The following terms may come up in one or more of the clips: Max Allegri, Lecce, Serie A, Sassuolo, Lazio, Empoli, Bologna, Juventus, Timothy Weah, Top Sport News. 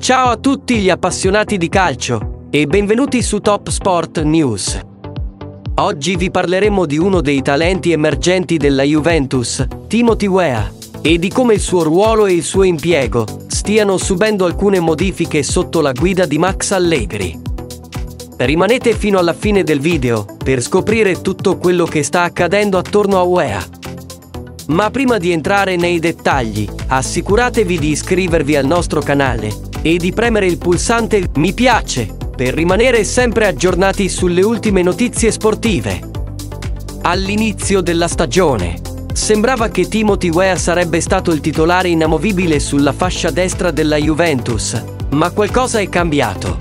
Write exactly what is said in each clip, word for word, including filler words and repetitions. Ciao a tutti gli appassionati di calcio e benvenuti su Top Sport News. Oggi vi parleremo di uno dei talenti emergenti della Juventus, Timothy Weah, e di come il suo ruolo e il suo impiego stiano subendo alcune modifiche sotto la guida di Max Allegri. Rimanete fino alla fine del video per scoprire tutto quello che sta accadendo attorno a Weah. Ma prima di entrare nei dettagli, assicuratevi di iscrivervi al nostro canale e di premere il pulsante mi piace per rimanere sempre aggiornati sulle ultime notizie sportive. All'inizio della stagione sembrava che Timothy Weah sarebbe stato il titolare inamovibile sulla fascia destra della Juventus, ma qualcosa è cambiato.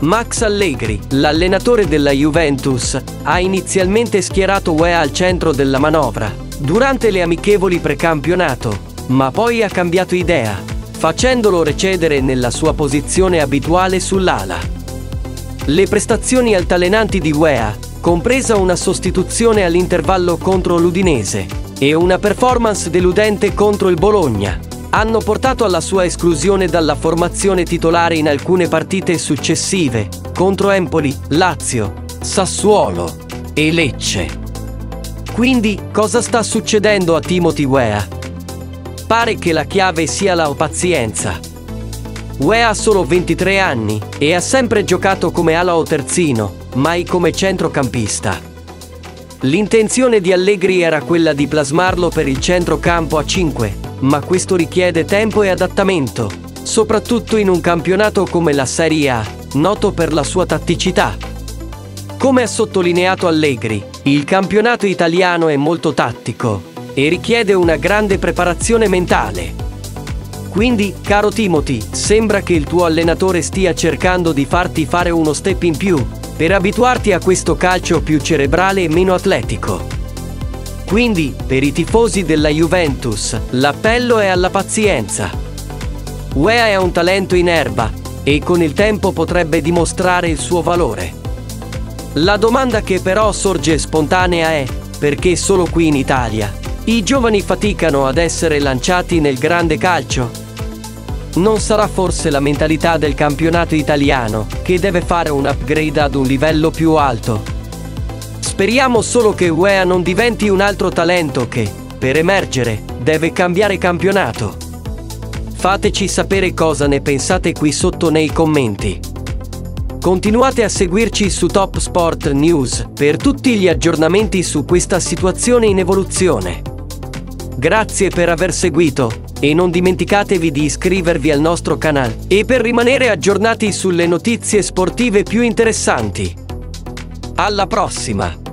Max Allegri, l'allenatore della Juventus, ha inizialmente schierato Weah al centro della manovra durante le amichevoli precampionato, ma poi ha cambiato idea, facendolo recedere nella sua posizione abituale sull'ala. Le prestazioni altalenanti di Weah, compresa una sostituzione all'intervallo contro l'Udinese e una performance deludente contro il Bologna, hanno portato alla sua esclusione dalla formazione titolare in alcune partite successive contro Empoli, Lazio, Sassuolo e Lecce. Quindi, cosa sta succedendo a Timothy Weah? Pare che la chiave sia la pazienza. Weah ha solo ventitré anni e ha sempre giocato come ala o terzino, mai come centrocampista. L'intenzione di Allegri era quella di plasmarlo per il centrocampo a cinque, ma questo richiede tempo e adattamento, soprattutto in un campionato come la Serie A, noto per la sua tatticità. Come ha sottolineato Allegri, il campionato italiano è molto tattico e richiede una grande preparazione mentale. Quindi, caro Timothy, sembra che il tuo allenatore stia cercando di farti fare uno step in più, per abituarti a questo calcio più cerebrale e meno atletico. Quindi, per i tifosi della Juventus, l'appello è alla pazienza. Weah è un talento in erba, e con il tempo potrebbe dimostrare il suo valore. La domanda che però sorge spontanea è, perché solo qui in Italia i giovani faticano ad essere lanciati nel grande calcio? Non sarà forse la mentalità del campionato italiano che deve fare un upgrade ad un livello più alto? Speriamo solo che Weah non diventi un altro talento che, per emergere, deve cambiare campionato. Fateci sapere cosa ne pensate qui sotto nei commenti. Continuate a seguirci su Top Sport News per tutti gli aggiornamenti su questa situazione in evoluzione. Grazie per aver seguito e non dimenticatevi di iscrivervi al nostro canale e per rimanere aggiornati sulle notizie sportive più interessanti. Alla prossima!